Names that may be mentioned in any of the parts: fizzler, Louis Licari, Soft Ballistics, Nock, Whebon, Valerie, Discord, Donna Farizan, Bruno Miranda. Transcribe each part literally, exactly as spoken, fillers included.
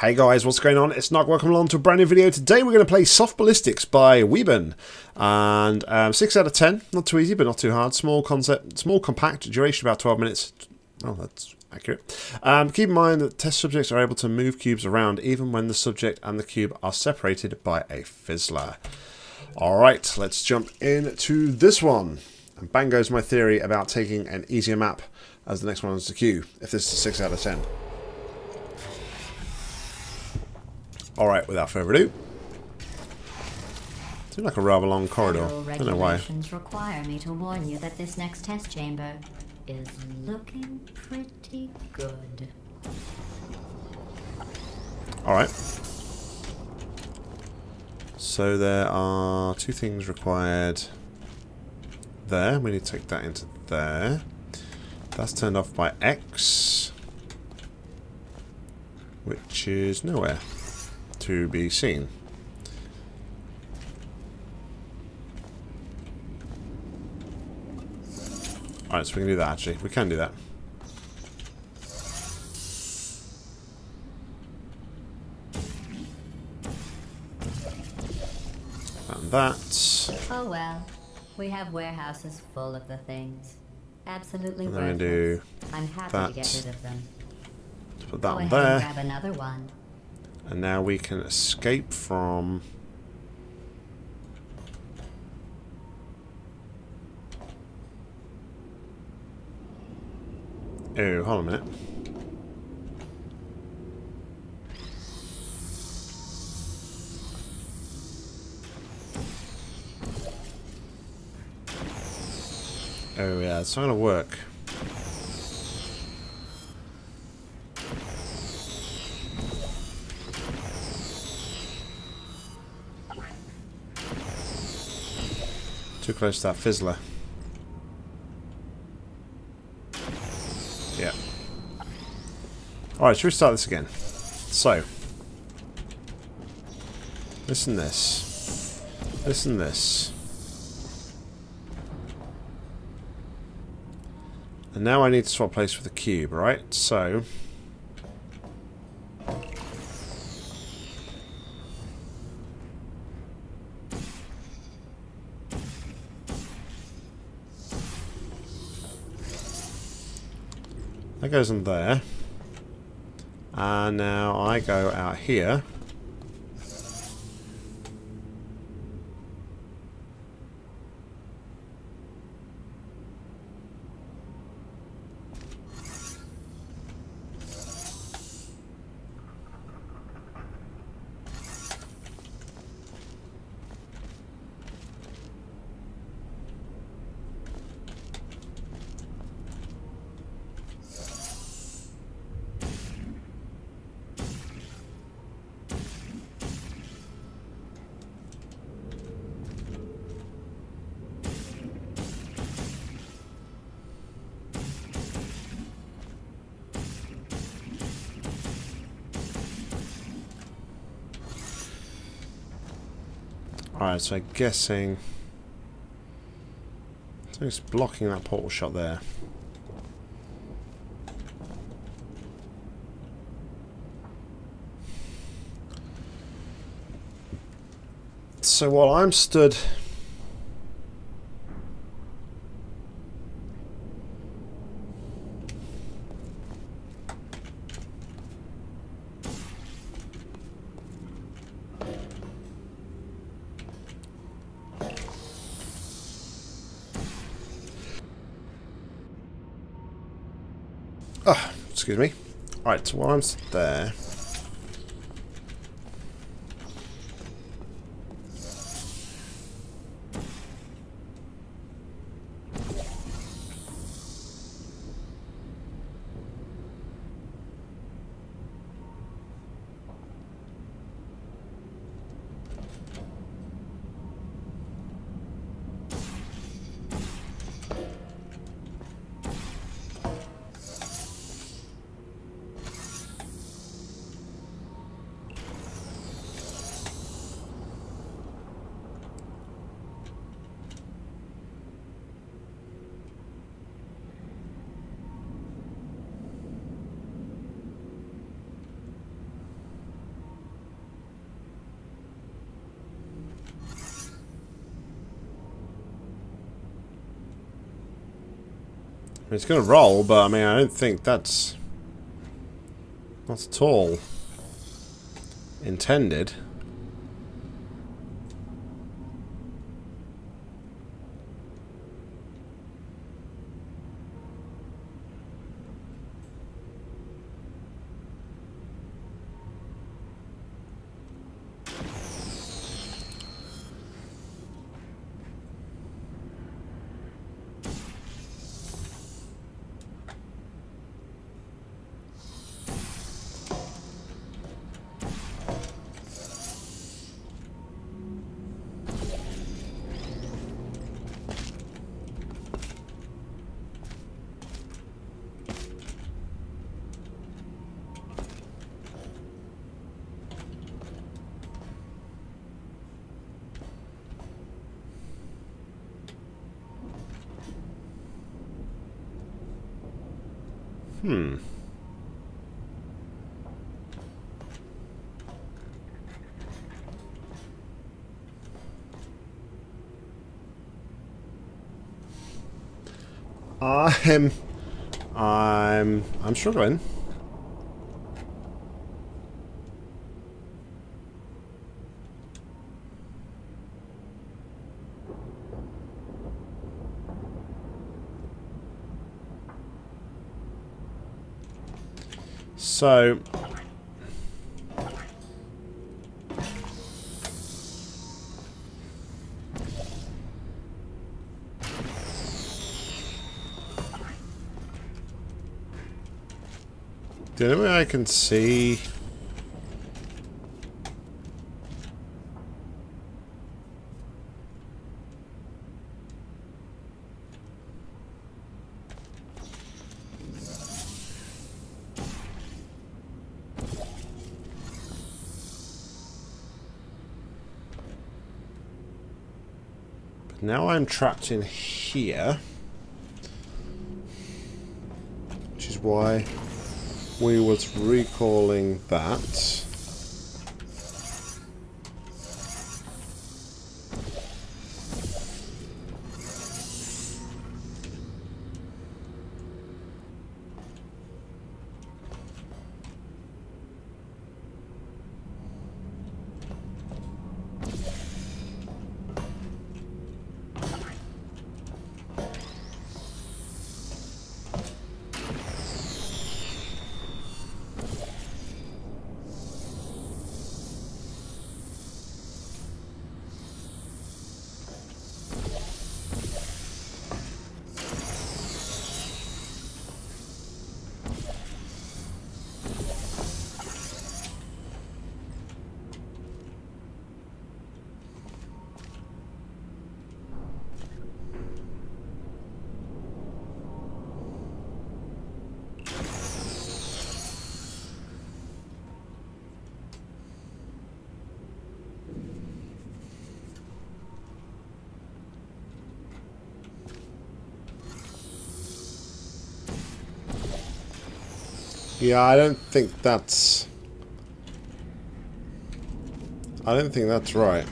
Hey guys, what's going on? It's Nock. Welcome along to a brand new video. Today we're going to play Soft Ballistics by Whebon. And um, six out of ten. Not too easy, but not too hard. Small concept, small compact, duration about twelve minutes. Oh, that's accurate. Um, keep in mind that test subjects are able to move cubes around even when the subject and the cube are separated by a fizzler. Alright, let's jump into this one. And bang goes my theory about taking an easier map as the next one is the queue, if this is six out of ten. Alright, without further ado. Seems like a rather long corridor. I don't know why. Regulations require me to warn you that this next test chamber is looking pretty good. Alright. So there are two things required there. We need to take that into there. That's turned off by X, which is nowhere to be seen. Alright, so we can do that actually. We can do that. And that. Oh well. We have warehouses full of the things. Absolutely worthless. I'm do I'm happy that. to get rid of them. Let's put that Go on there. And grab another one. And now we can escape from Oh, hold on a minute. Oh yeah, it's not gonna work. Too close to that fizzler. Yeah. Alright, should we start this again? So. Listen this. Listen this. And now I need to swap place with the cube, right? So. That goes in there. And now I go out here. Alright, so I'm guessing it's blocking that portal shot there. So while I'm stood Oh, excuse me. Alright, so while I'm there. It's gonna roll, but I mean, I don't think that's... not at all intended. Hmm. I'm, I'm, I'm struggling. So, the only way I can see now I'm trapped in here, which is why we was recalling that. Yeah, I don't think that's... I don't think that's right.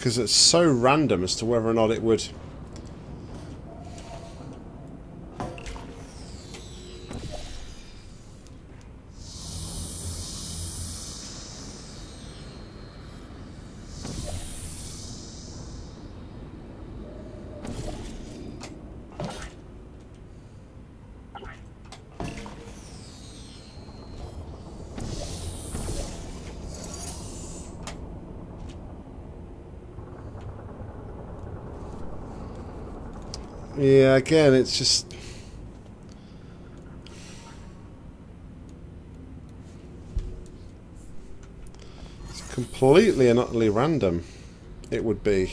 Because it's so random as to whether or not it would... Yeah, again, it's just... it's completely and utterly random it would be.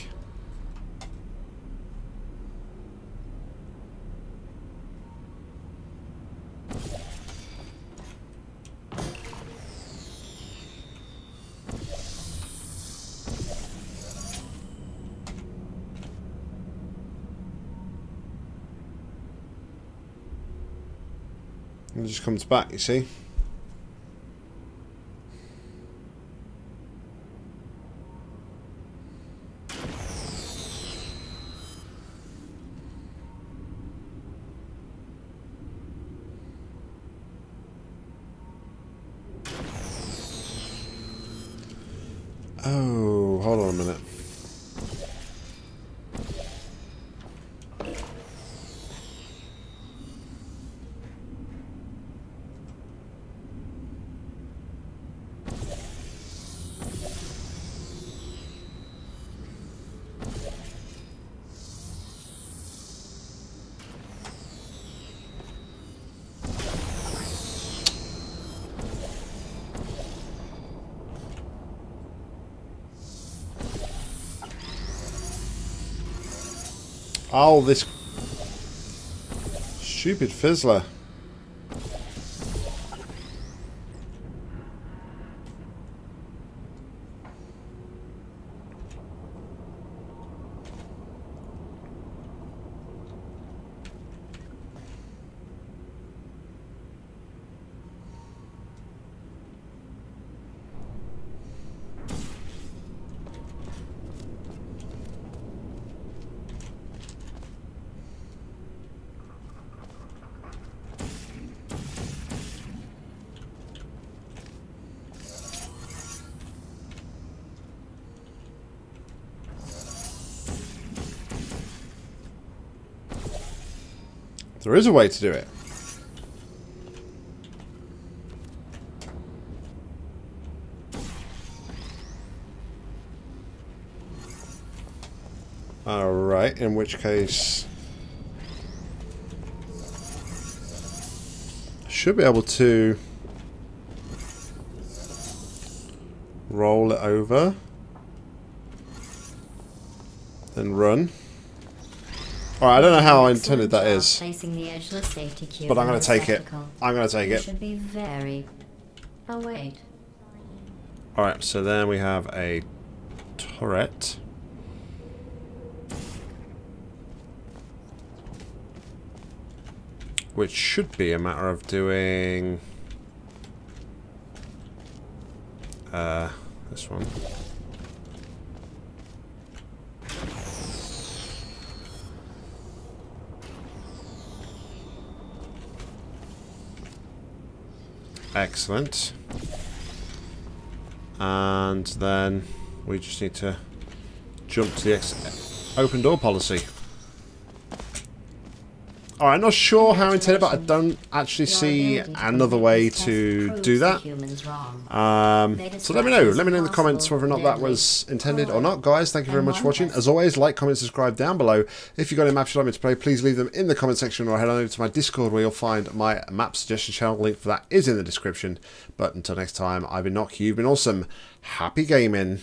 And it just comes back, you see. Oh, hold on a minute. Oh, this stupid fizzler. There is a way to do it. All right, in which case I should be able to roll it over and run. Alright, I don't know how intended that is, but I'm going to take it. I'm going to take it. Alright, so there we have a turret. Which should be a matter of doing... Uh, this one. Excellent. And then we just need to jump to the ex open door policy. Alright, I'm not sure how intended, but I don't actually see another way to do that. Um, so let me know. Let me know in the comments whether or not that was intended or not. Guys, thank you very much for watching. As always, like, comment, subscribe down below. If you've got any maps you'd like me to play, please leave them in the comment section or head on over to my Discord where you'll find my map suggestion channel. Link for that is in the description. But until next time, I've been Nock, you've been awesome. Happy gaming.